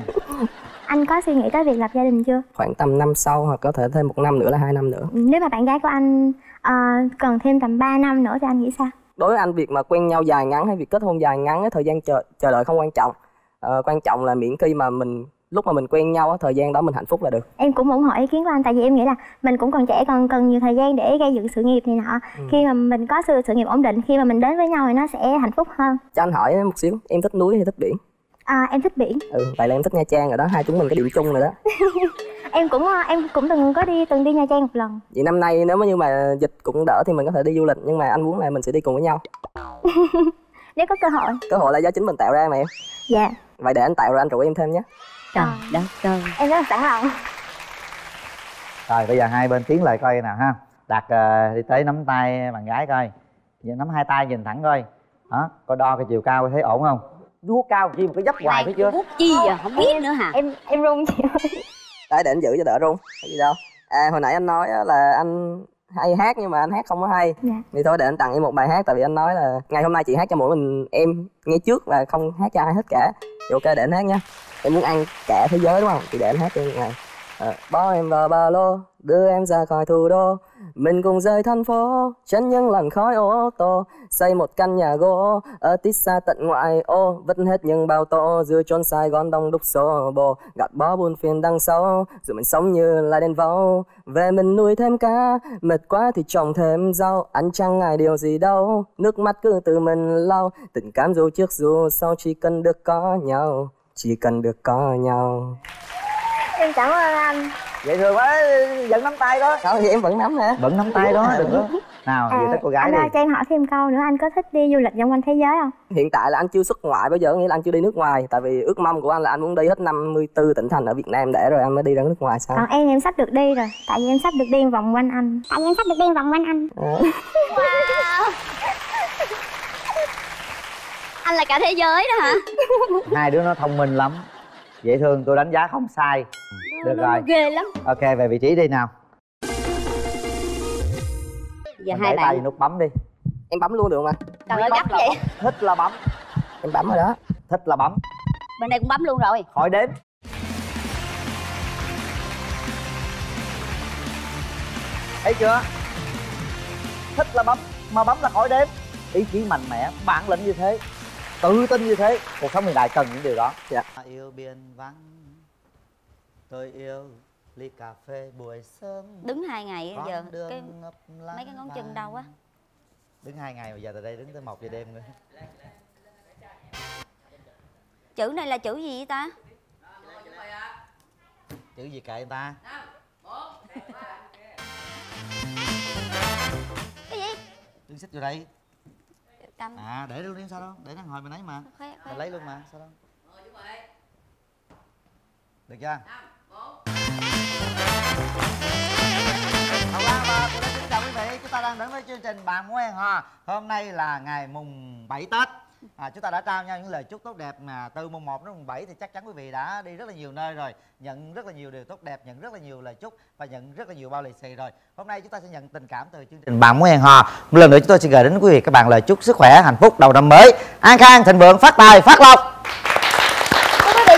Anh có suy nghĩ tới việc lập gia đình chưa? Khoảng tầm năm sau hoặc có thể thêm một năm nữa là hai năm nữa. Nếu mà bạn gái của anh uh, cần thêm tầm ba năm nữa thì anh nghĩ sao? Đối với anh việc mà quen nhau dài ngắn hay việc kết hôn dài ngắn, thời gian chờ, chờ đợi không quan trọng. Uh, quan trọng là miễn khi mà mình lúc mà mình quen nhau thời gian đó mình hạnh phúc là được. Em cũng ủng hộ ý kiến của anh tại vì em nghĩ là mình cũng còn trẻ, còn cần nhiều thời gian để gây dựng sự nghiệp này nọ. Ừ. Khi mà mình có sự sự nghiệp ổn định, khi mà mình đến với nhau thì nó sẽ hạnh phúc hơn. Cho anh hỏi một xíu, em thích núi hay thích biển? À, em thích biển. Ừ, vậy là em thích Nha Trang rồi đó, hai chúng mình có điểm chung rồi đó. Em cũng em cũng từng có đi từng đi Nha Trang một lần. Vậy năm nay nếu như mà dịch cũng đỡ thì mình có thể đi du lịch, nhưng mà anh muốn là mình sẽ đi cùng với nhau. Nếu có cơ hội. Cơ hội là do chính mình tạo ra mà em. Dạ. Vậy để anh tạo rồi anh rủ em thêm nhé. Trời à. Đất ơi. Em rất là sẵn lòng. Rồi bây giờ hai bên tiến lại coi nào ha. Đạt uh, đi tới nắm tay bạn gái coi. Giờ nắm hai tay nhìn thẳng coi. Đó, coi đo cái chiều cao thấy ổn không? Vuốt cao chi mà cái dấp hoài thấy chưa? Vuốt chi giờ không biết em, nữa hả? Em em run chị ơi. Đấy để anh giữ cho đỡ run. Có gì đâu. À hồi nãy anh nói là anh hay hát nhưng mà anh hát không có hay. Dạ. Thì thôi để anh tặng em một bài hát tại vì anh nói là ngày hôm nay chị hát cho mỗi mình em nghe trước và không hát cho ai hết cả. Thì ok để anh hát nha. Em muốn ăn cả thế giới đúng không? Thì để anh hát cho em này. À, bó em vào ba lô, đưa em ra khỏi thủ đô. Mình cùng rời thành phố, tránh những làn khói ô tô. Xây một căn nhà gỗ, ở tít xa tận ngoại ô. Vứt hết những bao tô, giữa chốn Sài Gòn đông đúc xô bồ. Gạt bó buồn phiền đằng sau, rồi mình sống như là đèn vâu. Về mình nuôi thêm cá, mệt quá thì trồng thêm rau. Anh chẳng ngại điều gì đâu, nước mắt cứ tự mình lau. Tình cảm dù trước dù sau, chỉ cần được có nhau. Chỉ cần được có nhau. Em cảm ơn anh. Vậy thường quá vẫn nắm tay đó. Sao vậy em vẫn nắm hả? Vẫn nắm tay đó, đừng có. Nào, à, về tới cô gái anh đi. Anh ơi, cho em hỏi thêm câu nữa, anh có thích đi du lịch vòng quanh thế giới không? Hiện tại là anh chưa xuất ngoại, bây giờ nghĩa là anh chưa đi nước ngoài. Tại vì ước mong của anh là anh muốn đi hết năm mươi tư tỉnh thành ở Việt Nam để rồi anh mới đi ra nước ngoài sao? Còn em, em sắp được đi rồi. Tại vì em sắp được đi vòng quanh anh. Tại vì em sắp được đi vòng quanh anh. Wow. anh là cả thế giới đó hả? Hai đứa nó thông minh lắm, dễ thương, tôi đánh giá không sai. Được nó, rồi nó ghê lắm. Ok, về vị trí đi nào. Giờ hai bạn tay nút bấm đi. Em bấm luôn được không ạ? Trời ơi, gấp vậy. Bấm. Thích là bấm. Em bấm rồi đó. Thích là bấm. Bên đây cũng bấm luôn rồi. Khỏi đếm. Thấy chưa? Thích là bấm, mà bấm là khỏi đếm. Ý chí mạnh mẽ, bản lĩnh như thế, tự tin như thế, cuộc sống hiện đại cần những điều đó. Dạ. Yêu biên vắng, tôi yêu ly cà phê buổi sớm. Đứng hai ngày con giờ cái, mấy cái ngón chân bàn. Đau quá. Đứng hai ngày mà giờ từ đây đứng tới một giờ đêm nữa. Chữ này là chữ gì ta? Chữ gì kệ ta? Cái gì? Đứng xích vô đây. Tâm. À để luôn đi sao đâu, để nó hồi mình lấy mà. Khoe, khoe. Mình lấy luôn mà, sao đâu. Được chưa? Hồng Lan và Quyền Linh xin chào quý vị, chúng ta đang đến với chương trình Bạn Muốn Hẹn Hò. Hôm nay là ngày mùng bảy Tết. À, chúng ta đã trao nhau những lời chúc tốt đẹp mà từ mùng một đến mùng bảy thì chắc chắn quý vị đã đi rất là nhiều nơi rồi, nhận rất là nhiều điều tốt đẹp, nhận rất là nhiều lời chúc và nhận rất là nhiều bao lì xì rồi. Hôm nay chúng ta sẽ nhận tình cảm từ chương trình Bạn Muốn Hẹn Hò. Một lần nữa chúng tôi sẽ gửi đến quý vị các bạn lời chúc sức khỏe, hạnh phúc, đầu năm mới an khang, thịnh vượng, phát tài, phát lộc.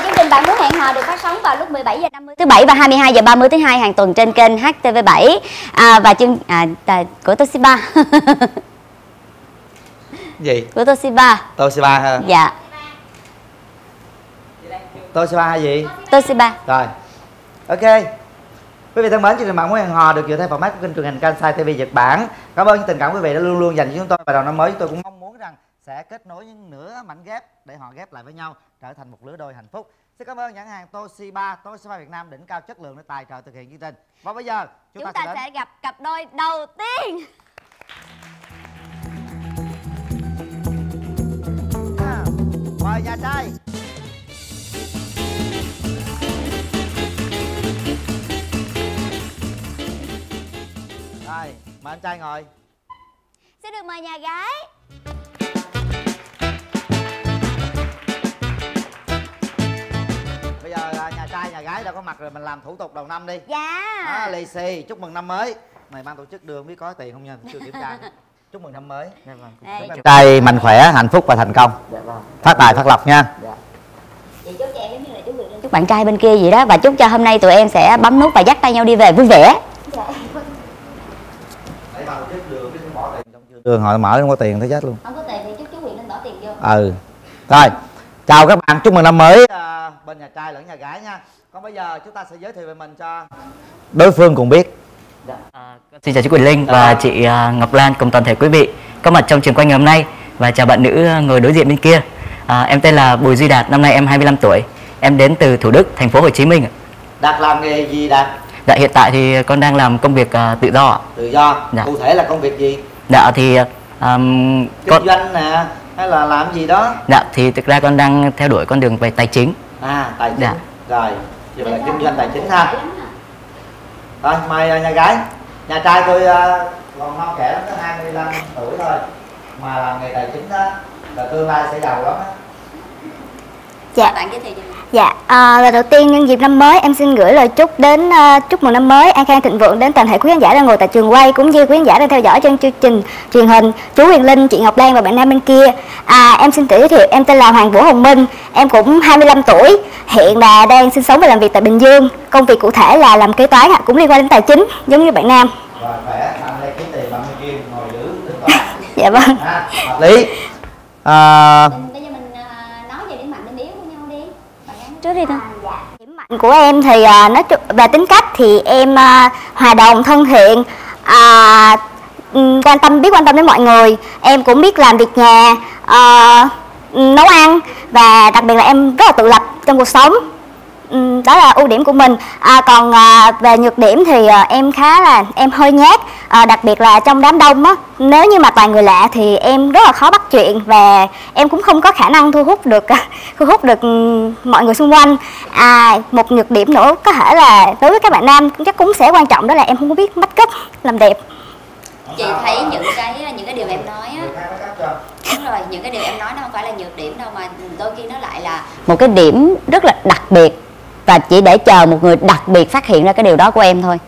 Chương trình Bạn Muốn Hẹn Hò được phát sóng vào lúc mười bảy giờ năm mươi thứ bảy và hai mươi hai giờ ba mươi thứ hai hàng tuần trên kênh H T V bảy à, và chương à, à, của Toshiba. Gì? Của Toshiba. Toshiba hả? Dạ. Toshiba hay gì? Toshiba. Rồi. Ok. Quý vị thân mến, chương trình Bạn Muốn Hẹn Hò được dựa theo format của kênh truyền hình Kansai T V Nhật Bản. Cảm ơn những tình cảm quý vị đã luôn luôn dành cho chúng tôi vào đầu năm mới. Chúng tôi cũng mong muốn rằng sẽ kết nối những nửa mảnh ghép để họ ghép lại với nhau, trở thành một lứa đôi hạnh phúc. Xin cảm ơn nhãn hàng Toshiba, Toshiba Việt Nam đỉnh cao chất lượng để tài trợ thực hiện chương trình. Và bây giờ chúng, chúng ta, ta sẽ, đến... sẽ gặp cặp đôi đầu tiên. À, mời nhà trai. Rồi, mời anh trai ngồi. Xin được mời nhà gái. Bây giờ nhà trai nhà gái đã có mặt rồi, mình làm thủ tục đầu năm đi. Dạ. À, lì xì chúc mừng năm mới. Mày ban tổ chức đưa không biết có tiền không nha, chưa kiểm tra. Chúc mừng năm mới. Dạ vâng. Chúc trai mạnh khỏe, hạnh phúc và thành công. Dạ vâng. Phát tài phát lộc nha. Dạ. Vậy chúc cho em giống như là chúc được chúc bạn trai bên kia vậy đó, và chúc cho hôm nay tụi em sẽ bấm nút và dắt tay nhau đi về vui vẻ. Dạ. Để ban tổ chức đưa cái bỏ tiền trong đường họ mở không có tiền tới chết luôn. Không có tiền thì chúc chú Quyền Linh bỏ tiền vô. Ừ. Rồi. Chào các bạn, chúc mừng năm mới à, bên nhà trai lẫn nhà gái nha. Còn bây giờ chúng ta sẽ giới thiệu về mình cho đối phương cùng biết. à, Xin chào chị Quyền Linh và à. chị Ngọc Lan cùng toàn thể quý vị có mặt trong trường quay ngày hôm nay. Và chào bạn nữ ngồi đối diện bên kia. à, Em tên là Bùi Duy Đạt, năm nay em hai mươi lăm tuổi. Em đến từ Thủ Đức, thành phố Hồ Chí Minh. Đạt làm nghề gì Đạt? Dạ, hiện tại thì con đang làm công việc uh, tự do. Tự do? Dạ. Cụ thể là công việc gì? Dạ thì um, Kinh con... doanh nè hay là làm gì đó? Dạ thì thực ra con đang theo đuổi con đường về tài chính. À, tài chính. Dạ. Rồi, vậy là kinh doanh tài chính ha. Rồi, mời nhà gái. Nhà trai tôi còn non trẻ lắm, có hai mươi lăm tuổi thôi mà làm nghề tài chính đó là tương lai sẽ giàu lắm á. Dạ. Bạn giới thiệu cho mình. Dạ, à, là đầu tiên nhân dịp năm mới em xin gửi lời chúc đến uh, chúc mừng năm mới an khang thịnh vượng đến toàn thể quý khán giả đang ngồi tại trường quay cũng như quý khán giả đang theo dõi trên chương trình truyền hình, chú Quyền Linh, chị Ngọc Lan và bạn nam bên kia. À, em xin tự giới thiệu, em tên là Hoàng Vũ Hồng Minh, em cũng hai mươi lăm tuổi, hiện là đang sinh sống và làm việc tại Bình Dương. Công việc cụ thể là làm kế toán, cũng liên quan đến tài chính giống như bạn nam. Rồi, khỏe, bạn đây kiếm tiền, bạn bên kia ngồi giữ tính toán. Dạ vâng. À, hợp lý. À... Trước đi thôi. Điểm mạnh của em thì à, nói chung về tính cách thì em à, hòa đồng, thân thiện, à, quan tâm biết quan tâm đến mọi người. Em cũng biết làm việc nhà, à, nấu ăn và đặc biệt là em rất là tự lập trong cuộc sống. Đó là ưu điểm của mình. à, Còn à, về nhược điểm thì à, em khá là em hơi nhát, à, đặc biệt là trong đám đông á. Nếu như mà toàn người lạ thì em rất là khó bắt chuyện và em cũng không có khả năng thu hút được thu hút được mọi người xung quanh. à, Một nhược điểm nữa có thể là đối với các bạn nam chắc cũng sẽ quan trọng, đó là em không có biết make up, làm đẹp. Chị thấy những cái những cái điều em nói á Đúng rồi, những cái điều em nói nó không phải là nhược điểm đâu, mà đôi khi nó lại là một cái điểm rất là đặc biệt, và chỉ để chờ một người đặc biệt phát hiện ra cái điều đó của em thôi.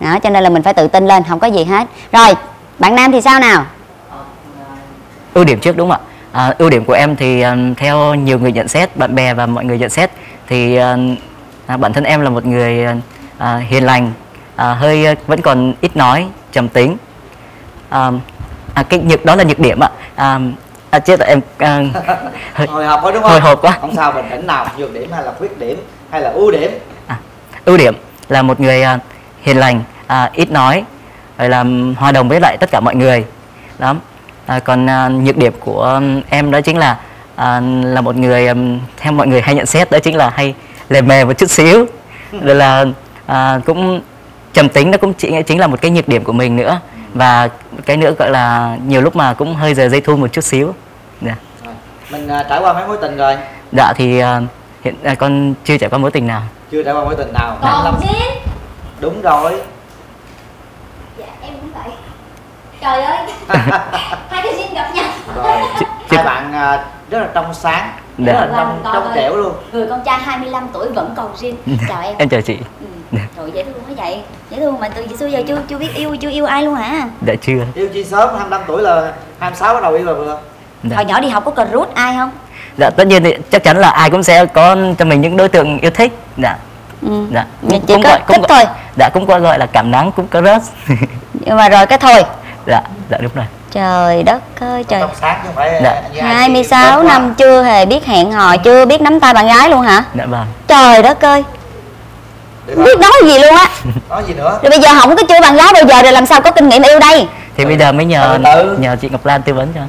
Đó, cho nên là mình phải tự tin lên, không có gì hết. Rồi, bạn nam thì sao nào? Ưu điểm trước đúng không ạ? À, ưu điểm của em thì theo nhiều người nhận xét, bạn bè và mọi người nhận xét thì à, bản thân em là một người à, hiền lành, à, hơi vẫn còn ít nói, trầm tính. À, à, cái nhược đó là nhược điểm ạ. À, à, chết em à, hơi... hồi hộp quá đúng không? Hồi hộp quá. Không sao, bình tĩnh nào. Nhược điểm hay là khuyết điểm hay là ưu điểm? À, ưu điểm là một người à, hiền lành, à, ít nói, rồi làm hòa đồng với lại tất cả mọi người. Đó. À, còn à, nhược điểm của em đó chính là à, là một người à, theo mọi người hay nhận xét đó chính là hay lề mề một chút xíu, rồi là à, cũng trầm tính, nó cũng chỉ, chính là một cái nhược điểm của mình nữa, và cái nữa gọi là nhiều lúc mà cũng hơi giờ dây thun một chút xíu. Dạ. Mình à, trải qua mấy mối tình rồi? Dạ thì à, hiện à, con chưa trải qua mối tình nào. Chưa trải qua mối tình nào? Còn biết. Đúng rồi. Dạ em cũng vậy. Trời ơi. Hai đứa xin gặp nhau. Rồi. Chị, chị... Hai bạn à, rất là trong sáng, rất là trong, trong trẻo luôn. Người con trai hai mươi lăm tuổi vẫn còn riêng. Chào em. Em chào chị. Ừ. Trời, dễ thương quá vậy. Dễ thương mà từ xưa giờ chưa chưa biết yêu, chưa yêu ai luôn hả? Dạ chưa. Yêu chi sớm, hai mươi lăm tuổi là hai mươi sáu bắt đầu yêu rồi vừa. Dạ. Hồi nhỏ đi học có cần rút ai không? Dạ tất nhiên thì chắc chắn là ai cũng sẽ có cho mình những đối tượng yêu thích. Dạ. Ừ. Dạ. Cũng, cũng gọi cũng gọi, thôi. Dạ cũng có gọi là cảm nắng, cũng có rớt. Nhưng mà rồi cái thôi. Dạ, dạ đúng rồi. Trời đất ơi trời. Dạ. hai mươi sáu năm chưa hề biết hẹn hò, chưa biết nắm tay bạn gái luôn hả? Dạ vâng. Trời đất ơi. Biết nói gì luôn á. Nói gì nữa? Rồi bây giờ không có chưa bạn gái bao giờ rồi làm sao có kinh nghiệm yêu đây? Thì bây giờ mới nhờ nhờ chị Ngọc Lan tư vấn cho.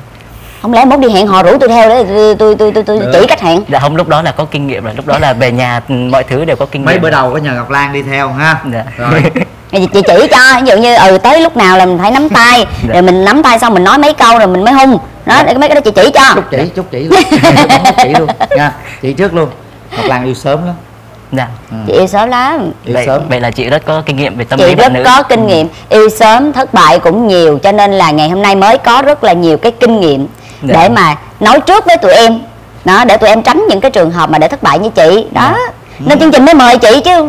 Không lẽ mốt đi hẹn hò rủ tôi theo để tôi tôi tôi tôi, tôi chỉ cách hẹn. Dạ không, lúc đó là có kinh nghiệm rồi, lúc đó là về nhà mọi thứ đều có kinh nghiệm. Mấy bữa đầu có nhờ Ngọc Lan đi theo ha. Dạ. Rồi. Chị chỉ cho, ví dụ như ừ tới lúc nào là mình phải nắm tay, dạ. Rồi mình nắm tay xong mình nói mấy câu rồi mình mới hung. Đó, để mấy cái đó chị chỉ cho. Chúc chỉ, chúc chỉ luôn. Chúc chỉ luôn nha. Chị trước luôn. Ngọc Lan yêu sớm lắm. Dạ. Ừ. Chị yêu sớm lắm. Yêu vậy, sớm. Vậy là chị rất có kinh nghiệm về tâm lý bạn nữ. Chị rất có kinh nghiệm, yêu sớm thất bại cũng nhiều, cho nên là ngày hôm nay mới có rất là nhiều cái kinh nghiệm. Dạ. Để mà nói trước với tụi em. Đó, để tụi em tránh những cái trường hợp mà để thất bại như chị. Đó. Dạ. Nên chương trình mới mời chị chứ.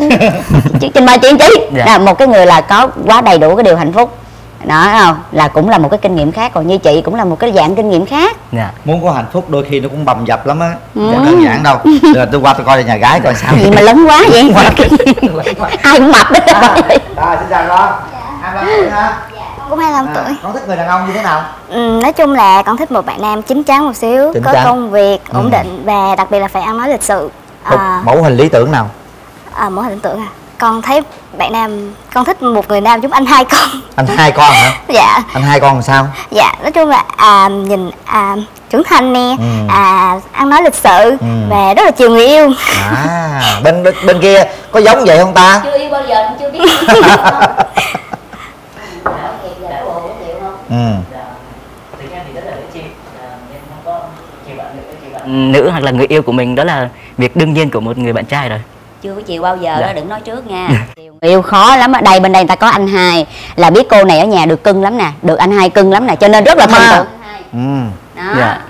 Chương trình mời chị chị dạ. Đó, một cái người là có quá đầy đủ cái điều hạnh phúc. Đó không? Là cũng là một cái kinh nghiệm khác. Còn như chị cũng là một cái dạng kinh nghiệm khác dạ. Muốn có hạnh phúc đôi khi nó cũng bầm dập lắm á. Không ừ. đơn giản đâu. Rồi tôi qua tôi coi nhà gái coi sao. Gì mà lớn quá vậy. Ai cũng mập đó. Rồi xin chào con. Hai mươi lăm tuổi ha. Cũng hai mươi lăm tuổi. À, con thích người đàn ông như thế nào? Ừ, nói chung là con thích một bạn nam chín chắn một xíu. Chính có chắn. Công việc ổn ừ. định. Và đặc biệt là phải ăn nói lịch sự. Một à, mẫu hình lý tưởng nào? À, mẫu hình lý tưởng à? Con thấy bạn nam, con thích một người nam giống anh hai con. Anh hai con hả? Dạ. Anh hai con làm sao? Dạ, nói chung là à, nhìn à, trưởng thành nè, ừ. à, ăn nói lịch sự ừ. và rất là chiều người yêu. À, bên bên kia có giống vậy không ta? Chưa yêu bao giờ, chưa biết. Ừ. Nữ hoặc là người yêu của mình đó là việc đương nhiên của một người bạn trai rồi. Chưa có chịu bao giờ dạ. đó, đừng nói trước nha. Yêu khó lắm, ở đây bên đây người ta có anh hai là biết cô này ở nhà được cưng lắm nè, được anh hai cưng lắm nè, cho nên rất là thành tượng. Ừ. Đó. Dạ.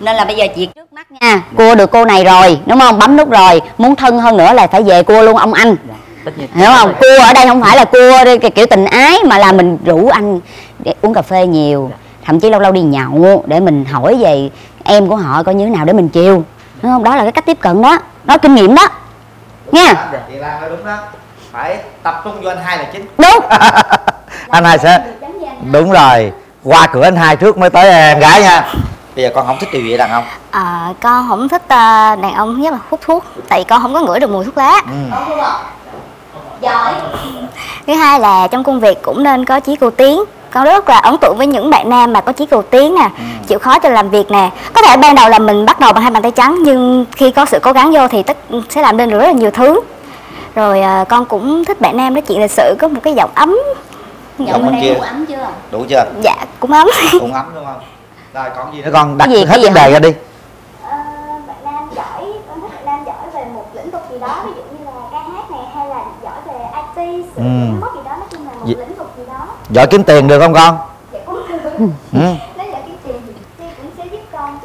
Nên là bây giờ việc trước mắt nha, cua được cô này rồi, đúng không? Bấm nút rồi, muốn thân hơn nữa là phải về cua luôn ông anh. Dạ. Hiểu không? Cua ở đây không phải là cua kiểu tình ái mà là mình rủ anh để uống cà phê nhiều, dạ. thậm chí lâu lâu đi nhậu để mình hỏi về em của họ coi như thế nào để mình chiều, đúng không? Đó là cái cách tiếp cận đó, đó kinh nghiệm đó, nha. Chị Lan nói đúng đó, phải tập trung vô anh hai là chính. Đúng. Anh hai sẽ đúng rồi, qua cửa anh hai trước mới tới em gái nha. Bây giờ con không thích điều gì đàn ông? À, con không thích đàn ông nhất là hút thuốc, tại vì con không có ngửi được mùi thuốc lá. Ừ. Giỏi. Thứ hai là trong công việc cũng nên có chí cầu tiến. Con rất là ấn tượng với những bạn nam mà có chí cầu tiến nè, ừ. chịu khó cho làm việc nè. Có thể ban đầu là mình bắt đầu bằng hai bàn tay trắng, nhưng khi có sự cố gắng vô thì tất sẽ làm nên được rất là nhiều thứ. Rồi con cũng thích bạn nam nói chuyện lịch sự, có một cái giọng ấm. Giọng bên kia đủ ấm chưa? Đủ chưa? Dạ cũng ấm. Cũng ấm đúng không? Rồi còn gì nữa con, đặt hết vấn đề ra đi. Ờ, bạn nam giỏi, con thích bạn nam giỏi về một lĩnh vực gì đó, ví dụ như là ca hát này, hay là giỏi về i tê, sự máy móc gì đó, nói chung là một lĩnh vực gì đó. Giỏi kiếm tiền được không con? Dạ cũng được. Ừ. Nếu giỏi kiếm tiền thì cũng sẽ giúp con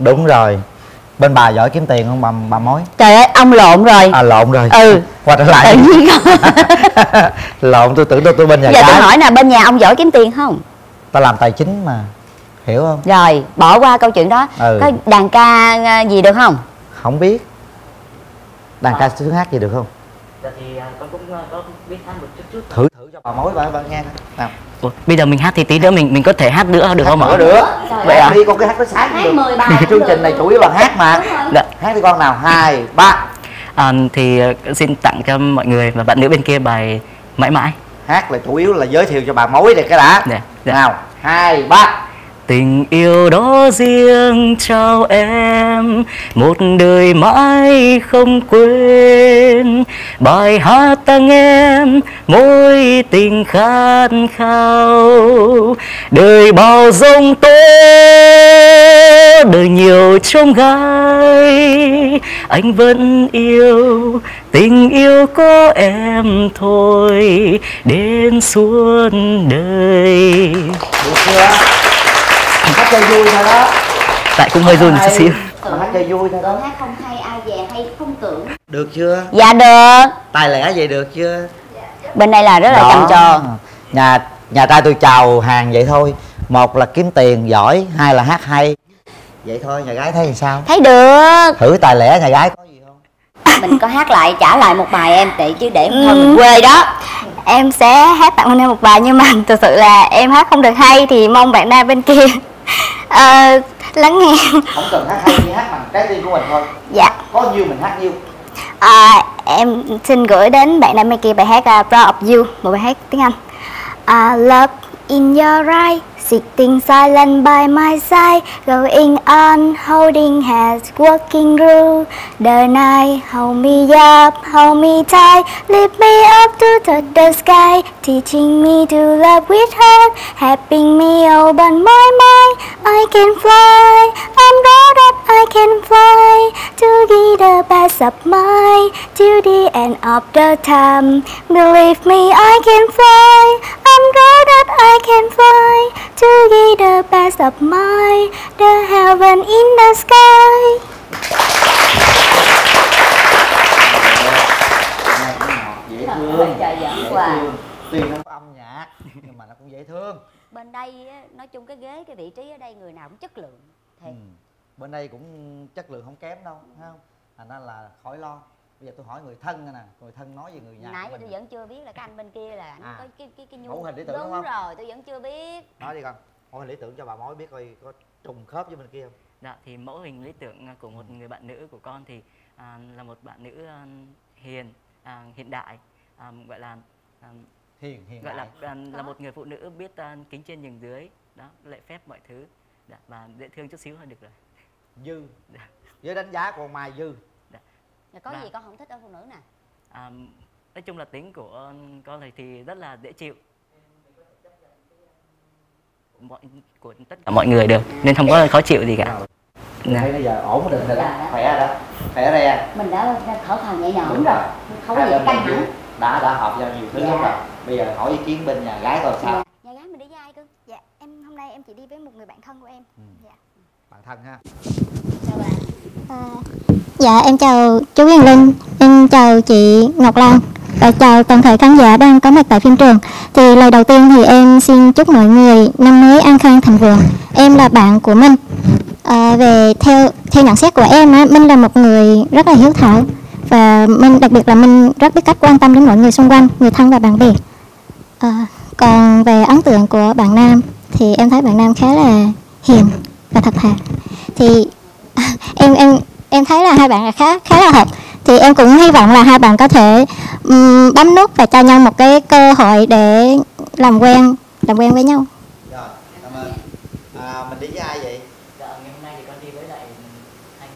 Đúng rồi. Bên bà giỏi kiếm tiền không bà, bà mối? Trời ơi, ông lộn rồi. À lộn rồi. Ừ. Qua trở lại. Lộn, tôi tưởng tôi, tôi bên nhà gái. Giờ tôi hỏi nè, bên nhà ông giỏi kiếm tiền không? Ta làm tài chính mà, hiểu không? Rồi, bỏ qua câu chuyện đó. Ừ. Có đàn ca gì được không? Không biết. Đàn à. ca sướng hát gì được không? Dạ thì con cũng có biết hát một chút chút. Thử thử cho bà mối bà, bà nghe nào. Ủa, bây giờ mình hát thì tí nữa mình mình có thể hát nữa được hát không ạ? Được. Vậy à? Đi con cứ hát tới sáng hát mười bài. Chương trình này chủ yếu là hát mà. Hát đi con nào. Hai ba. À, thì xin tặng cho mọi người và bạn nữ bên kia bài Mãi Mãi. Hát là chủ yếu là giới thiệu cho bà mối này cái đã. Dạ, dạ. Nào hai ba. Tình yêu đó riêng trao em, một đời mãi không quên. Bài hát ta nghe mối tình khát khao. Đời bao giông tố, đời nhiều trông gai, anh vẫn yêu, tình yêu có em thôi, đến suốt đời. Được chưa? Hát chơi vui thôi đó. Tại cũng hơi run một chút xíu. Hát chơi vui thôi đó. Hát không hay ai về hay không tưởng. Được chưa? Dạ được. Tài lẻ vậy được chưa? Bên đây là rất là trầm trồ. Nhà nhà trai tôi chào hàng vậy thôi. Một là kiếm tiền giỏi, hai là hát hay. Vậy thôi, nhà gái thấy làm sao? Thấy được. Thử tài lẻ nhà gái có gì không? Mình có hát lại trả lại một bài em tị chứ để không thôi mình quê đó. Em sẽ hát tặng anh em một bài nhưng mà thực sự là em hát không được hay thì mong bạn nam bên kia Uh, lắng nghe. Không cần hát hay, hát bằng trái tim của mình thôi. Dạ. Có nhiêu mình hát nhiêu. À, em xin gửi đến bạn nam bên kia bài hát uh, Proud of You, một bài hát tiếng Anh. I love in your eyes, sitting silent by my side, going on, holding hands, walking through the night. Hold me up, hold me tight, lift me up to touch the sky, teaching me to love with her, helping me open my mind. I can fly, I'm glad that I can fly, to be the best of mine, till the end of the time. Believe me, I can fly, I'm glad that I can fly, to be the best of mine, the heaven in the sky. Dễ thương, tuy nó có âm nhạc nhưng mà nó cũng dễ thương. Bên đây nói chung cái ghế, cái vị trí ở đây người nào cũng chất lượng. Thì bên đây cũng chất lượng không kém đâu, thấy không? Thành ra là khỏi lo. Bây giờ tôi hỏi người thân nè, người thân nói về người nhà. Nãy tôi vẫn chưa biết là cái anh bên kia là anh à, có cái cái cái mẫu hình lý tưởng đúng không? Rồi, tôi vẫn chưa biết. Nói đi con, mẫu hình lý tưởng cho bà mối biết coi có trùng khớp với bên kia không? Dạ, thì mẫu hình lý tưởng của một người bạn nữ của con thì à, là một bạn nữ à, hiền, à, hiện đại, à, gọi là à, hiền hiện gọi đại. Là à, là một người phụ nữ biết à, kính trên nhường dưới, đó lễ phép mọi thứ, dạ, và dễ thương chút xíu hơn được rồi. Dư, dạ. Với đánh giá của Mai dư. Là có và, gì con không thích ở phụ nữ nè? À, nói chung là tính của con này thì rất là dễ chịu mọi, của tất cả mọi người đều, nên không có khó chịu gì cả. Thấy bây giờ ổn định rồi đó, khỏe rồi đó, khỏe rồi à. Mình đã thở phào nhẹ nhõm. Đúng rồi, không có gì căng thẳng. Đã đã họp vào nhiều thứ lắm rồi. Bây giờ hỏi ý kiến bên nhà gái coi sao. Nhà gái mình đi với ai cơ? Dạ, em hôm nay em chỉ đi với một người bạn thân của em. Dạ. Bạn thân ha. Chào bạn. À, dạ em chào chú Quyền Linh, em chào chị Ngọc Lan và chào toàn thể khán giả đang có mặt tại phim trường. Thì lời đầu tiên thì em xin chúc mọi người năm mới an khang thịnh vượng. Em là bạn của Minh. À, về theo theo nhận xét của em á, Minh là một người rất là hiếu thảo và Minh đặc biệt là Minh rất biết cách quan tâm đến mọi người xung quanh, người thân và bạn bè. À, còn về ấn tượng của bạn Nam thì em thấy bạn Nam khá là hiền và thật thà. Thì em em em thấy là hai bạn là khá khá là hợp, thì em cũng hy vọng là hai bạn có thể um, bấm nút và cho nhau một cái cơ hội để làm quen làm quen với nhau. Rồi, cảm ơn. À, mình đi với ai vậy? Dạ, ngày hôm nay thì con đi với lại anh.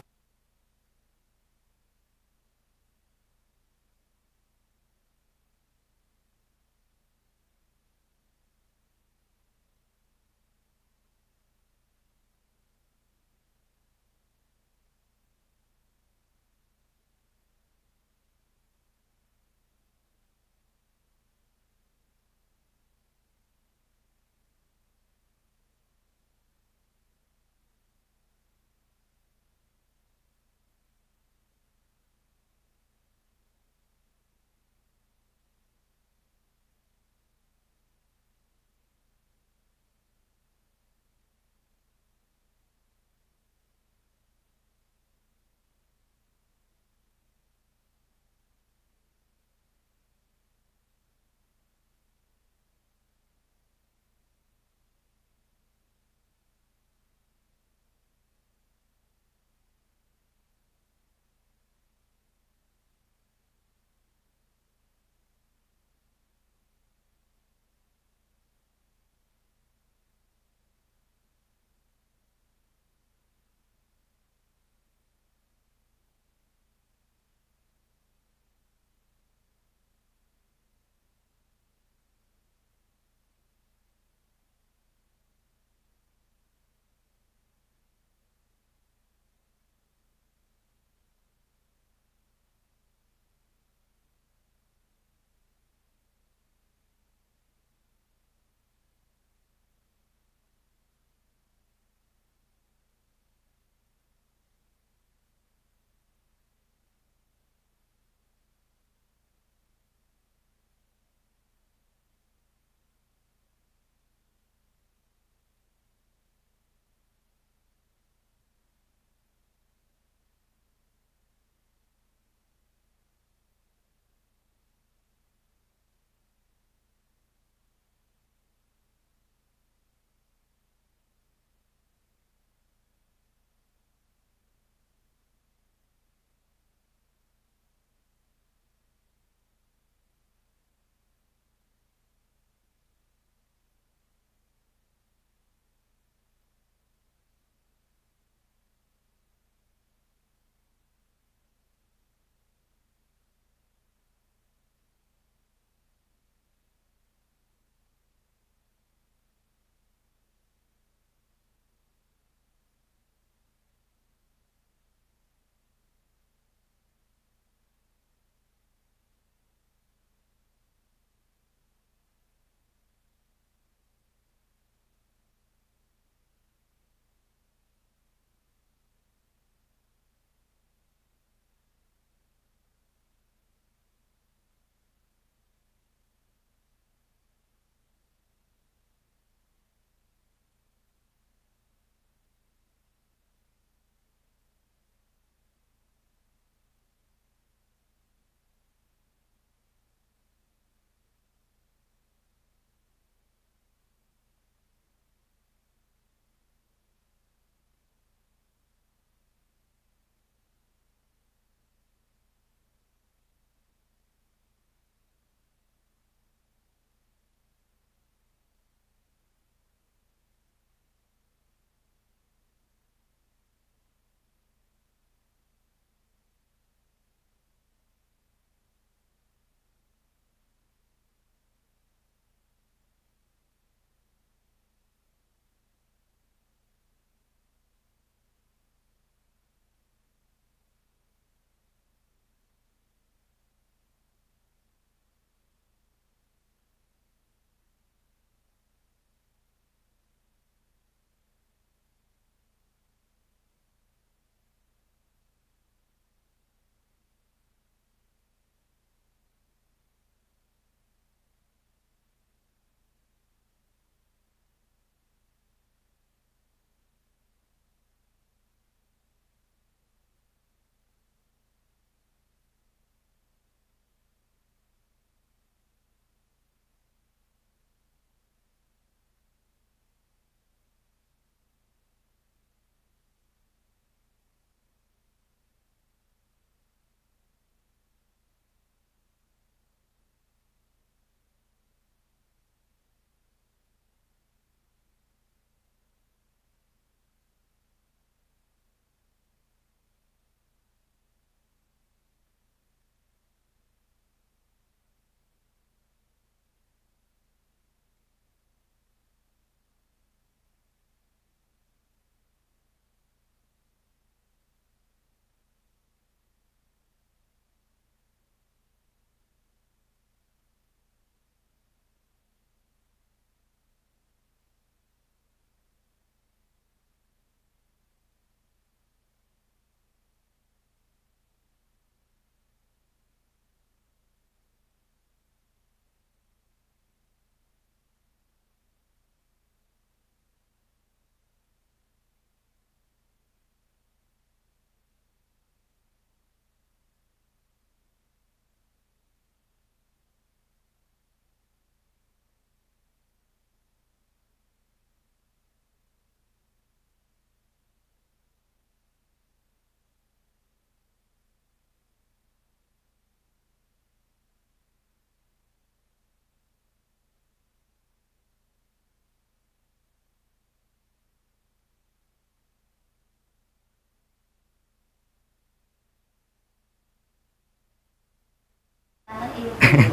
yêu đây nhiều.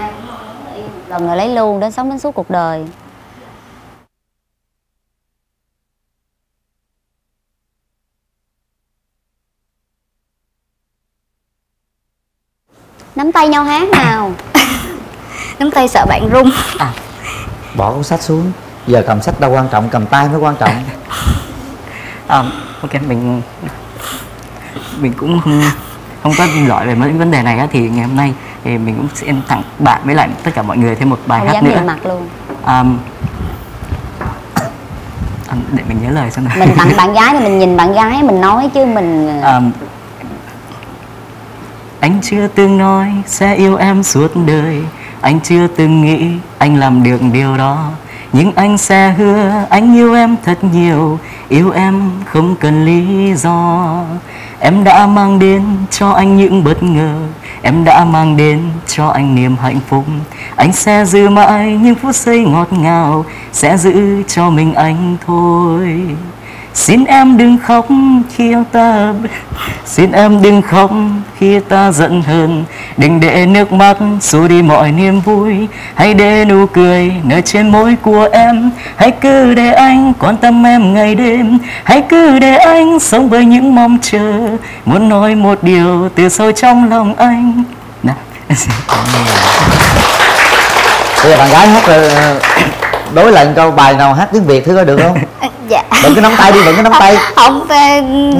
Ai cũng yêu một lần rồi lấy luôn, đến sống đến suốt cuộc đời. Nắm tay nhau hát nào. Nắm tay sợ bạn rung. À, bỏ cuốn sách xuống. Giờ cầm sách đâu quan trọng, cầm tay mới quan trọng. À, ok, mình mình cũng không, không có gọi về mấy vấn đề này á, thì ngày hôm nay thì mình cũng sẽ tặng bạn với lại tất cả mọi người thêm một bài không hát nữa. Mặt luôn. À, để mình nhớ lời xem nào. Mình tặng bạn gái thì mình nhìn bạn gái mình nói chứ mình. À, anh chưa từng nói sẽ yêu em suốt đời, anh chưa từng nghĩ anh làm được điều đó, nhưng anh sẽ hứa anh yêu em thật nhiều, yêu em không cần lý do. Em đã mang đến cho anh những bất ngờ, em đã mang đến cho anh niềm hạnh phúc. Anh sẽ giữ mãi những phút giây ngọt ngào, sẽ giữ cho mình anh thôi. Xin em đừng khóc khi ta, xin em đừng khóc khi ta giận hờn, đừng để nước mắt xua đi mọi niềm vui, hãy để nụ cười nở trên môi của em. Hãy cứ để anh quan tâm em ngày đêm, hãy cứ để anh sống với những mong chờ, muốn nói một điều từ sâu trong lòng anh. Bây giờ bạn gái hát đối lại câu bài nào hát tiếng Việt thứ có được không? Dạ. Đừng cứ nắm tay đi, đừng cứ nắm tay. Không,